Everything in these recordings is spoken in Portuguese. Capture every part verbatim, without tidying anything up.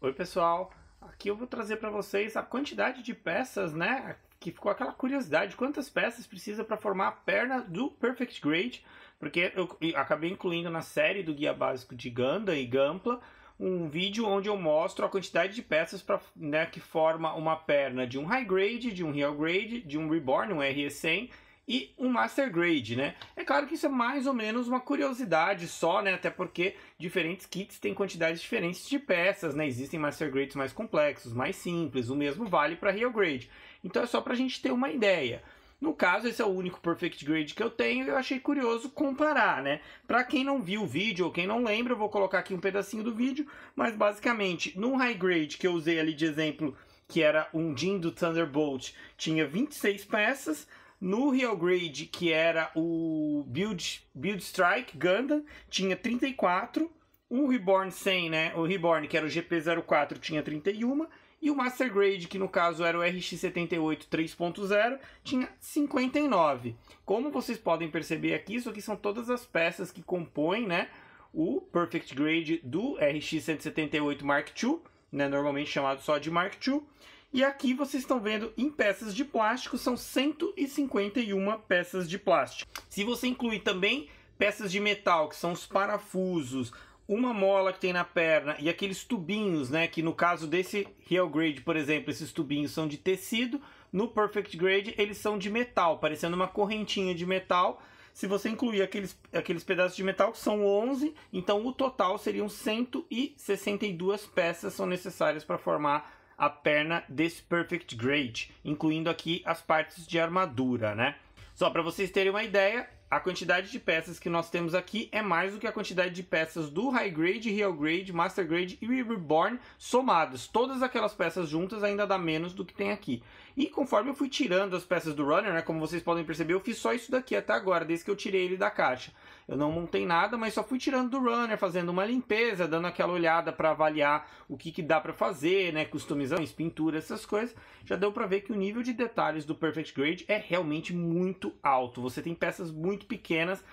Oi pessoal, aqui eu vou trazer para vocês a quantidade de peças, né, que ficou aquela curiosidade, quantas peças precisa para formar a perna do Perfect Grade, porque eu acabei incluindo na série do Guia Básico de Gundam e Gampla um vídeo onde eu mostro a quantidade de peças pra, né, que forma uma perna de um High Grade, de um Real Grade, de um Reborn, um R E cem e um Master Grade, né? É claro que isso é mais ou menos uma curiosidade só, né? Até porque diferentes kits têm quantidades diferentes de peças, né? Existem Master Grades mais complexos, mais simples, o mesmo vale para Real Grade. Então é só para a gente ter uma ideia. No caso, esse é o único Perfect Grade que eu tenho e eu achei curioso comparar, né? Para quem não viu o vídeo ou quem não lembra, eu vou colocar aqui um pedacinho do vídeo, mas basicamente, no High Grade que eu usei ali de exemplo, que era um Jean do Thunderbolt, tinha vinte e seis peças. No Real Grade, que era o Build, Build Strike Gundam, tinha trinta e quatro. O Reborn cem, né? O Reborn, que era o G P zero quatro, tinha trinta e um. E o Master Grade, que no caso era o R X setenta e oito três ponto zero, tinha cinquenta e nove. Como vocês podem perceber aqui, isso aqui são todas as peças que compõem, né, o Perfect Grade do R X cento e setenta e oito Mark dois, né, normalmente chamado só de Mark dois. E aqui vocês estão vendo em peças de plástico, são cento e cinquenta e uma peças de plástico. Se você incluir também peças de metal, que são os parafusos, uma mola que tem na perna e aqueles tubinhos, né? Que no caso desse Real Grade, por exemplo, esses tubinhos são de tecido. No Perfect Grade eles são de metal, parecendo uma correntinha de metal. Se você incluir aqueles, aqueles pedaços de metal, que são onze, então o total seriam cento e sessenta e duas peças são necessárias para formar a perna desse Perfect Grade, incluindo aqui as partes de armadura, né? Só para vocês terem uma ideia, a quantidade de peças que nós temos aqui é mais do que a quantidade de peças do High Grade, Real Grade, Master Grade e Reborn somados. Todas aquelas peças juntas ainda dá menos do que tem aqui. E conforme eu fui tirando as peças do Runner, né, como vocês podem perceber, eu fiz só isso daqui até agora, desde que eu tirei ele da caixa. Eu não montei nada, mas só fui tirando do Runner, fazendo uma limpeza, dando aquela olhada para avaliar o que, que dá para fazer, né, customizações, pintura, essas coisas. Já deu para ver que o nível de detalhes do Perfect Grade é realmente muito alto. Você tem peças muito pequenas,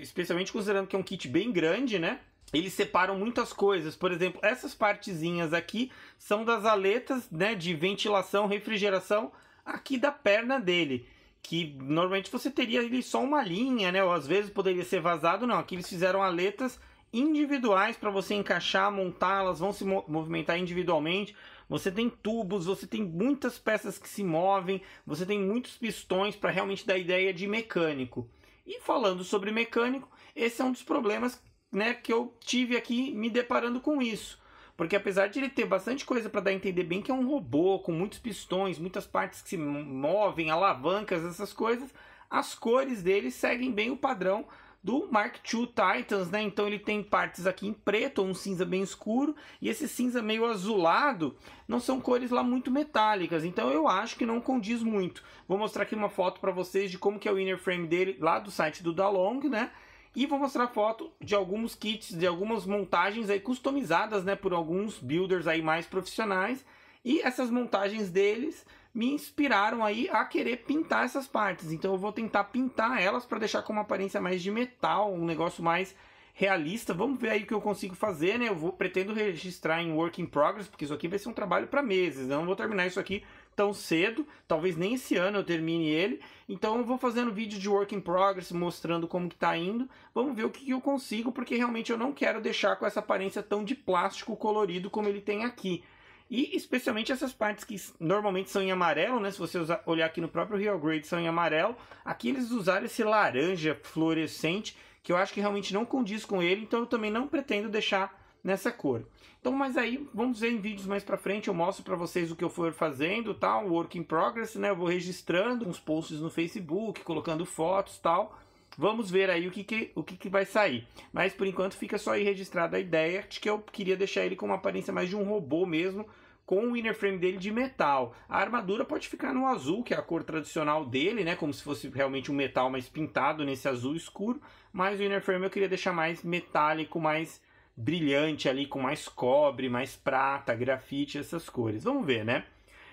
especialmente considerando que é um kit bem grande, né? Eles separam muitas coisas, por exemplo, essas partezinhas aqui são das aletas, né, de ventilação, refrigeração, aqui da perna dele, que normalmente você teria ali só uma linha, né, ou às vezes poderia ser vazado, não, aqui eles fizeram aletas individuais para você encaixar, montar, elas vão se movimentar individualmente. Você tem tubos, você tem muitas peças que se movem, você tem muitos pistões para realmente dar ideia de mecânico. E falando sobre mecânico, esse é um dos problemas, né, que eu tive aqui me deparando com isso, porque apesar de ele ter bastante coisa para dar a entender bem que é um robô com muitos pistões, muitas partes que se movem, alavancas, essas coisas, as cores dele seguem bem o padrão do Mark dois Titans, né? Então ele tem partes aqui em preto, um cinza bem escuro, e esse cinza meio azulado não são cores lá muito metálicas, então eu acho que não condiz muito. Vou mostrar aqui uma foto para vocês de como que é o inner frame dele lá do site do Dalong, né? E vou mostrar foto de alguns kits, de algumas montagens aí customizadas, né, por alguns builders aí mais profissionais. E essas montagens deles me inspiraram aí a querer pintar essas partes. Então eu vou tentar pintar elas para deixar com uma aparência mais de metal, um negócio mais realista. Vamos ver aí o que eu consigo fazer, né? Eu vou, pretendo registrar em Work in Progress, porque isso aqui vai ser um trabalho para meses. Né? Eu não vou terminar isso aqui tão cedo, talvez nem esse ano eu termine ele, então eu vou fazendo vídeo de Work in Progress, mostrando como que tá indo, vamos ver o que eu consigo, porque realmente eu não quero deixar com essa aparência tão de plástico colorido como ele tem aqui, e especialmente essas partes que normalmente são em amarelo, né, se você usar, olhar aqui no próprio Real Grade são em amarelo, aqui eles usaram esse laranja fluorescente, que eu acho que realmente não condiz com ele, então eu também não pretendo deixar nessa cor. Então, mas aí, vamos ver em vídeos mais pra frente, eu mostro pra vocês o que eu for fazendo, tal, work in progress, né, eu vou registrando uns posts no Facebook, colocando fotos, tal, vamos ver aí o que que, o que que vai sair. Mas, por enquanto, fica só aí registrada a ideia de que eu queria deixar ele com uma aparência mais de um robô mesmo, com o inner frame dele de metal. A armadura pode ficar no azul, que é a cor tradicional dele, né, como se fosse realmente um metal mais pintado nesse azul escuro, mas o inner frame eu queria deixar mais metálico, mais brilhante ali, com mais cobre, mais prata, grafite, essas cores. Vamos ver, né?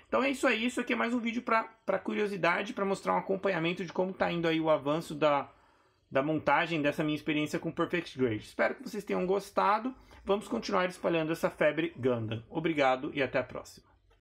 Então é isso aí, isso aqui é mais um vídeo para curiosidade, para mostrar um acompanhamento de como tá indo aí o avanço da, da montagem dessa minha experiência com Perfect Grade. Espero que vocês tenham gostado. vamos continuar espalhando essa febre Gundam. Obrigado e até a próxima.